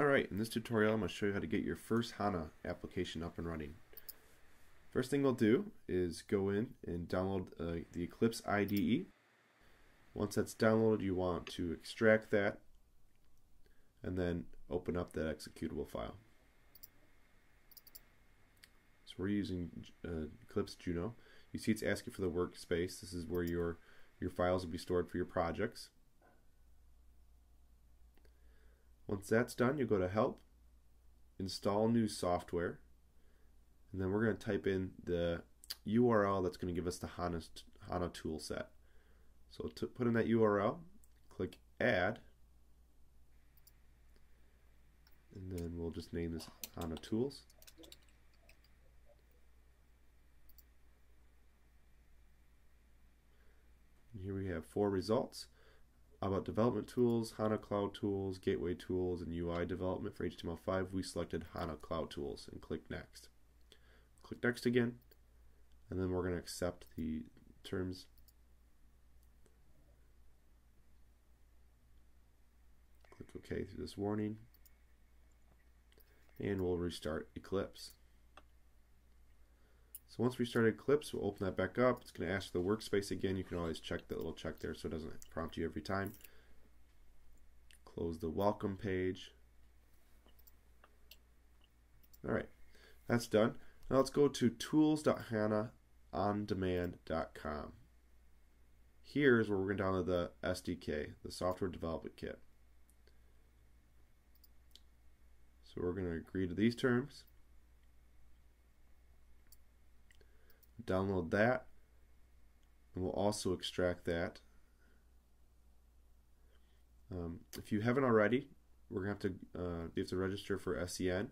Alright, in this tutorial I'm going to show you how to get your first HANA application up and running. First thing we'll do is go in and download the Eclipse IDE. Once that's downloaded, you want to extract that and then open up that executable file. So we're using Eclipse Juno. You see it's asking for the workspace. This is where your files will be stored for your projects. Once that's done, you go to Help, Install New Software, and then we're going to type in the URL that's going to give us the HANA tool set. So to put in that URL, click Add, and then we'll just name this HANA Tools. And here we have 4 results. About development tools, HANA Cloud Tools, Gateway Tools, and UI development for HTML5, we selected HANA Cloud Tools and click Next. Click Next again, and then we're going to accept the terms. Click OK through this warning, and we'll restart Eclipse. So once we start Eclipse, we'll open that back up. It's going to ask for the workspace again. You can always check that little check there so it doesn't prompt you every time. Close the welcome page. Alright, that's done. Now let's go to tools.hana.ondemand.com. Here is where we're going to download the SDK, the Software Development Kit. So we're going to agree to these terms. Download that, and we'll also extract that. If you haven't already, we're gonna you have to register for SCN. And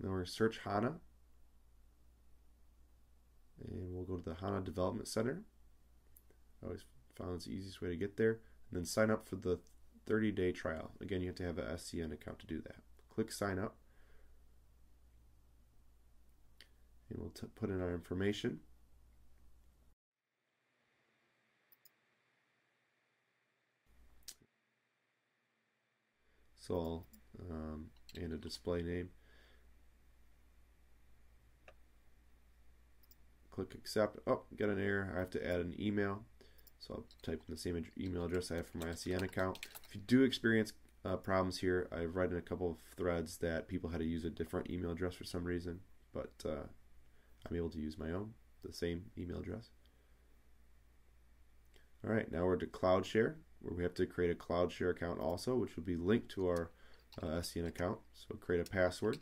then we're gonna search HANA, and we'll go to the HANA Development Center. I always found it's the easiest way to get there, and then sign up for the 30-day trial. Again, you have to have an SCN account to do that. Click sign up. And we'll put in our information. So, and a display name. Click accept. Oh, got an error. I have to add an email. So I'll type in the same email address I have for my SCN account. If you do experience problems here, I've read in a couple of threads that people had to use a different email address for some reason, but I'm able to use my own, the same email address. Alright, now we're to Cloud Share, where we have to create a Cloud Share account also, which will be linked to our SCN account. So create a password.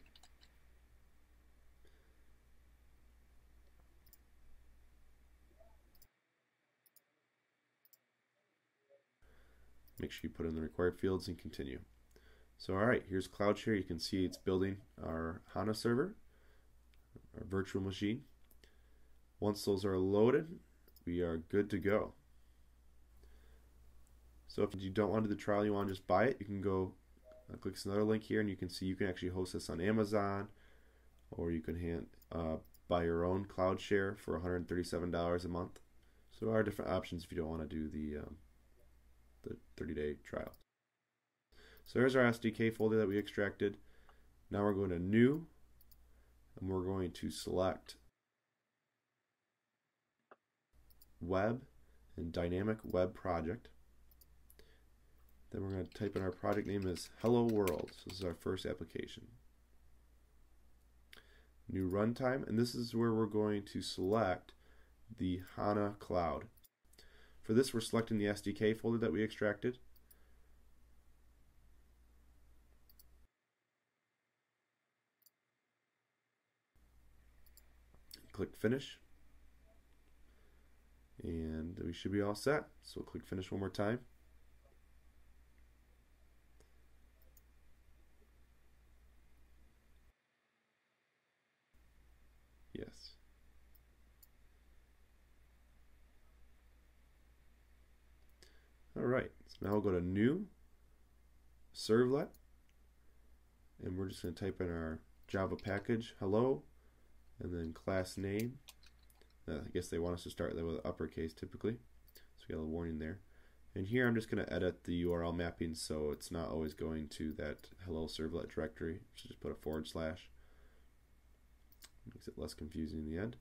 Make sure you put in the required fields and continue. So alright, here's Cloud Share. You can see it's building our HANA server, our virtual machine. Once those are loaded, we are good to go. So if you don't want to do the trial, you want to just buy it, you can go click another link here, and you can see you can actually host this on Amazon, or you can buy your own Cloud Share for $137 a month. So there are different options if you don't want to do the 30-day trial. So there's our SDK folder that we extracted. Now we're going to New, and we're going to select Web and Dynamic Web Project. Then we're going to type in our project name as Hello World. So this is our first application. New runtime, and this is where we're going to select the HANA Cloud. For this, we're selecting the SDK folder that we extracted. Click Finish, and we should be all set. So click Finish one more time. Yes. Alright, so now we'll go to New, Servlet, and we're just going to type in our Java package, hello, and then class name. I guess they want us to start that with uppercase typically, so we got a warning there. And here I'm just going to edit the URL mapping so it's not always going to that hello servlet directory. I should just put a /. Makes it less confusing in the end.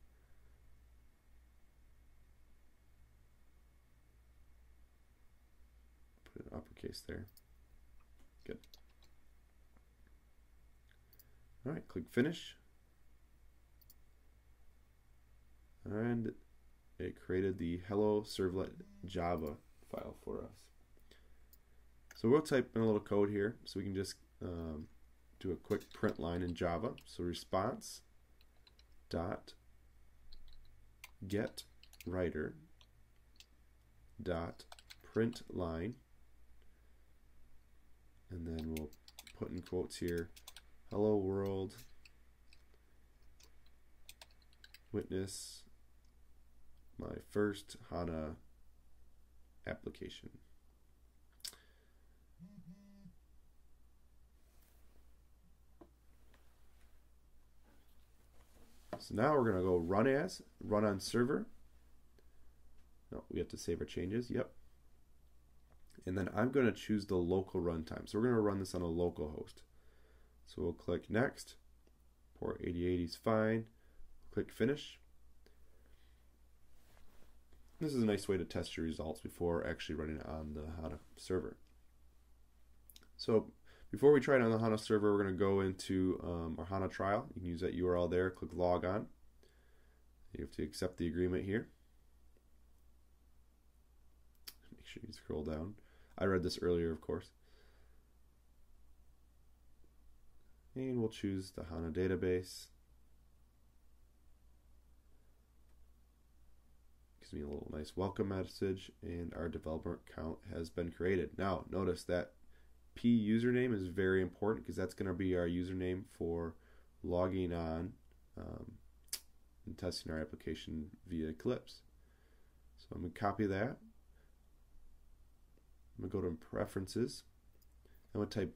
Put an uppercase there. Good. All right, click finish. And it created the hello servlet Java file for us. So we'll type in a little code here so we can just do a quick print line in Java. So response dot get writer dot print line, and then we'll put in quotes here, hello world, witness my first HANA application. So now we're going to go run as, run on server. No, we have to save our changes. Yep. And then I'm going to choose the local runtime. So we're going to run this on a local host. So we'll click next. Port 8080 is fine. Click finish. This is a nice way to test your results before actually running it on the HANA server. So before we try it on the HANA server, we're going to go into our HANA trial. You can use that URL there. Click log on. You have to accept the agreement here. Make sure you scroll down. I read this earlier, of course. And we'll choose the HANA database. Me a little nice welcome message, and our developer account has been created. Now notice that P username is very important because that's going to be our username for logging on and testing our application via Eclipse. So I'm going to copy that. I'm going to go to preferences. I'm going to type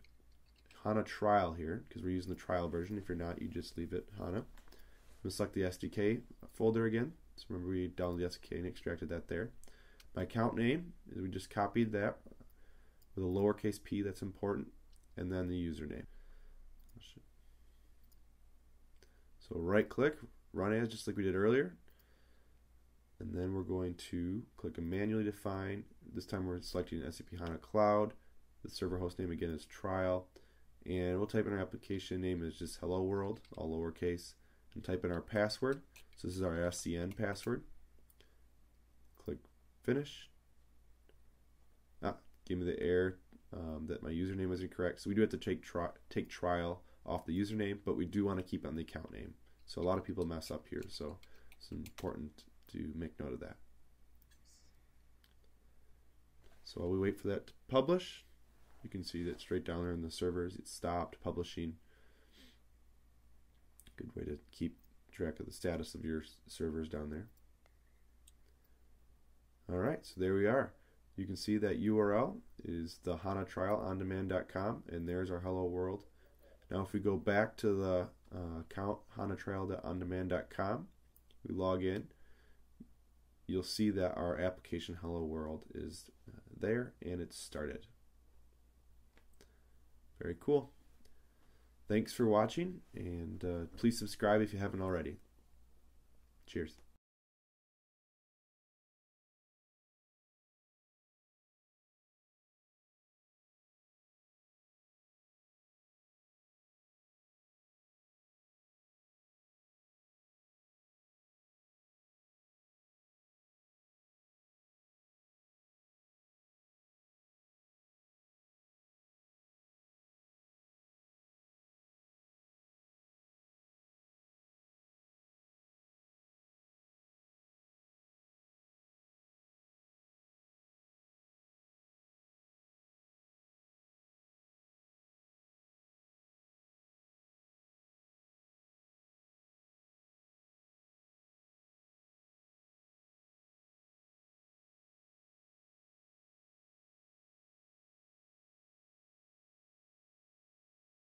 HANA trial here because we're using the trial version. If you're not, you just leave it HANA. I'm going to select the SDK folder again. So remember, we downloaded the SDK and extracted that there. My account name, we just copied that with a lowercase p, that's important, and then the username. So right click, run as, just like we did earlier. And then we're going to click a manually define. This time we're selecting SAP HANA Cloud. The server host name again is trial. And we'll type in our application name is just hello world, all lowercase, and type in our password. So this is our SCN password. Click finish. Give me the error that my username was incorrect. So we do have to take trial off the username, but we do want to keep on the account name. So a lot of people mess up here, so it's important to make note of that. So while we wait for that to publish, you can see that straight down there in the servers, it stopped publishing. Good way to keep track of the status of your servers down there. Alright, so there we are. You can see that URL is the hanatrial.ondemand.com, and there's our hello world. Now if we go back to the account hanatrial.ondemand.com, we log in, you'll see that our application hello world is there and it's started. Very cool. Thanks for watching, and please subscribe if you haven't already. Cheers.